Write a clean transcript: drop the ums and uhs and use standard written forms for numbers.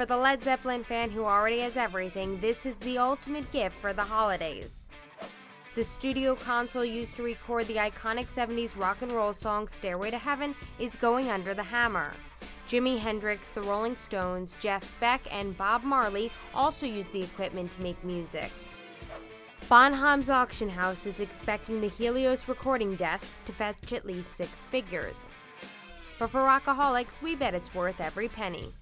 For the Led Zeppelin fan who already has everything, this is the ultimate gift for the holidays. The studio console used to record the iconic 70s rock and roll song Stairway to Heaven is going under the hammer. Jimi Hendrix, The Rolling Stones, Jeff Beck, and Bob Marley also used the equipment to make music. Bonham's Auction House is expecting the Helios recording desk to fetch at least six figures. But for rockaholics, we bet it's worth every penny.